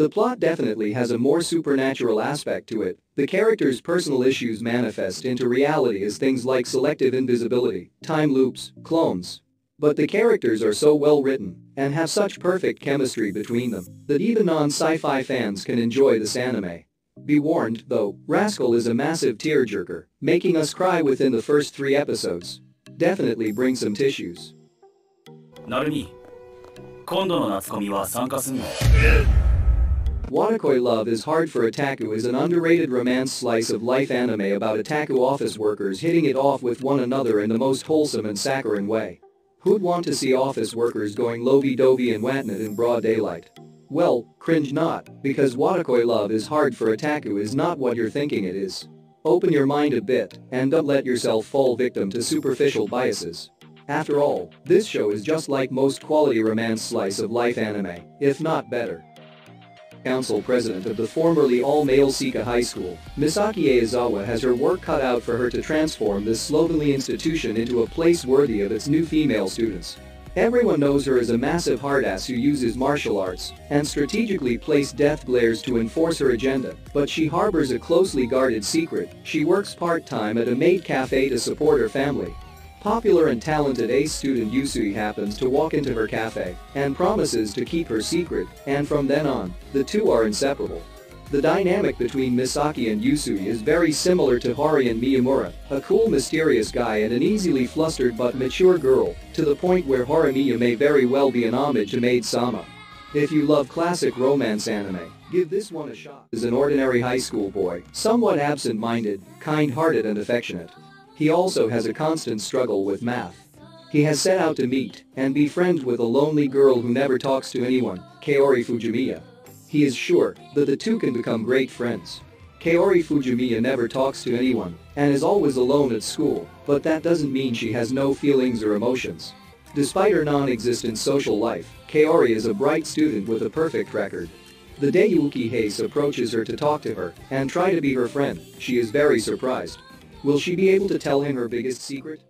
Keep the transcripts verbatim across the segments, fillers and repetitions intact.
The plot definitely has a more supernatural aspect to it. The characters' personal issues manifest into reality as things like selective invisibility, time loops, clones. But the characters are so well written and have such perfect chemistry between them that even non-sci-fi fans can enjoy this anime. Be warned, though, Rascal is a massive tearjerker, making us cry within the first three episodes. Definitely bring some tissues. Narumi, Wotakoi Love is Hard for Otaku is an underrated romance slice of life anime about otaku office workers hitting it off with one another in the most wholesome and saccharine way. Who'd want to see office workers going lovey-dovey and whatnot in broad daylight? Well, cringe not, because Wotakoi Love is Hard for Otaku is not what you're thinking it is. Open your mind a bit, and don't let yourself fall victim to superficial biases. After all, this show is just like most quality romance slice of life anime, if not better. Council president of the formerly all-male Seika High School, Misaki Aizawa has her work cut out for her to transform this slovenly institution into a place worthy of its new female students. Everyone knows her as a massive hardass who uses martial arts and strategically placed death glares to enforce her agenda, but she harbors a closely guarded secret. She works part-time at a maid cafe to support her family. Popular and talented ace student Yusui happens to walk into her cafe and promises to keep her secret, and from then on, the two are inseparable. The dynamic between Misaki and Yusui is very similar to Hori and Miyamura, a cool mysterious guy and an easily flustered but mature girl, to the point where Horimiya may very well be an homage to Maid-sama. If you love classic romance anime, give this one a shot. Is an ordinary high school boy, somewhat absent-minded, kind-hearted and affectionate. He also has a constant struggle with math. He has set out to meet and be friends with a lonely girl who never talks to anyone, Kaori Fujimiya. He is sure that the two can become great friends. Kaori Fujimiya never talks to anyone and is always alone at school, but that doesn't mean she has no feelings or emotions. Despite her non-existent social life, Kaori is a bright student with a perfect record. The day Yuki Ukihei approaches her to talk to her and try to be her friend, she is very surprised. Will she be able to tell him her biggest secret?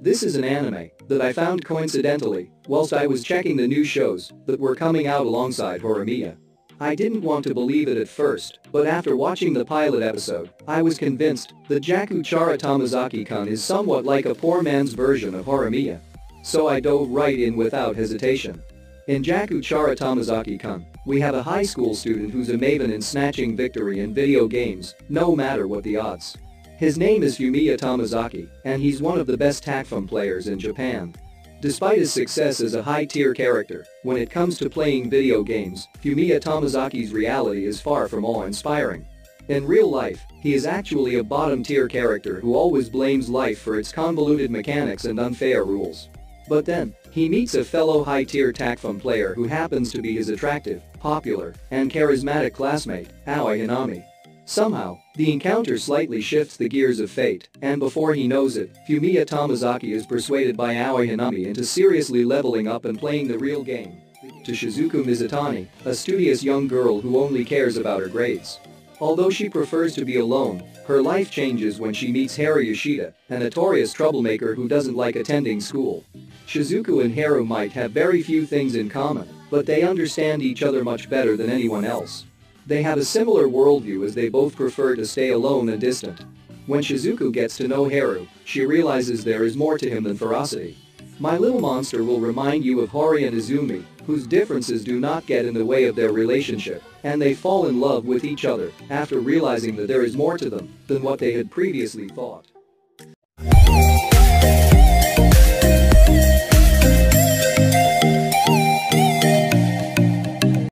This is an anime that I found coincidentally whilst I was checking the new shows that were coming out alongside Horimiya. I didn't want to believe it at first, but after watching the pilot episode, I was convinced that Jaku Chara Tomozaki-kun is somewhat like a poor man's version of Horimiya. So I dove right in without hesitation. In Jaku Chara Tomozaki-kun, we have a high school student who's a maven in snatching victory in video games, no matter what the odds. His name is Fumiya Tomozaki, and he's one of the best Tacfam players in Japan. Despite his success as a high-tier character, when it comes to playing video games, Fumiya Tomozaki's reality is far from awe-inspiring. In real life, he is actually a bottom-tier character who always blames life for its convoluted mechanics and unfair rules. But then, he meets a fellow high-tier Tacfam player who happens to be his attractive, popular, and charismatic classmate, Aoi Hinami. Somehow, the encounter slightly shifts the gears of fate, and before he knows it, Fumiya Tomozaki is persuaded by Aoi Hinami into seriously leveling up and playing the real game. To Shizuku Mizutani, a studious young girl who only cares about her grades. Although she prefers to be alone, her life changes when she meets Haru Yoshida, a notorious troublemaker who doesn't like attending school. Shizuku and Haru might have very few things in common, but they understand each other much better than anyone else. They have a similar worldview as they both prefer to stay alone and distant. When Shizuku gets to know Haru, she realizes there is more to him than ferocity. My Little Monster will remind you of Hori and Izumi, whose differences do not get in the way of their relationship, and they fall in love with each other after realizing that there is more to them than what they had previously thought.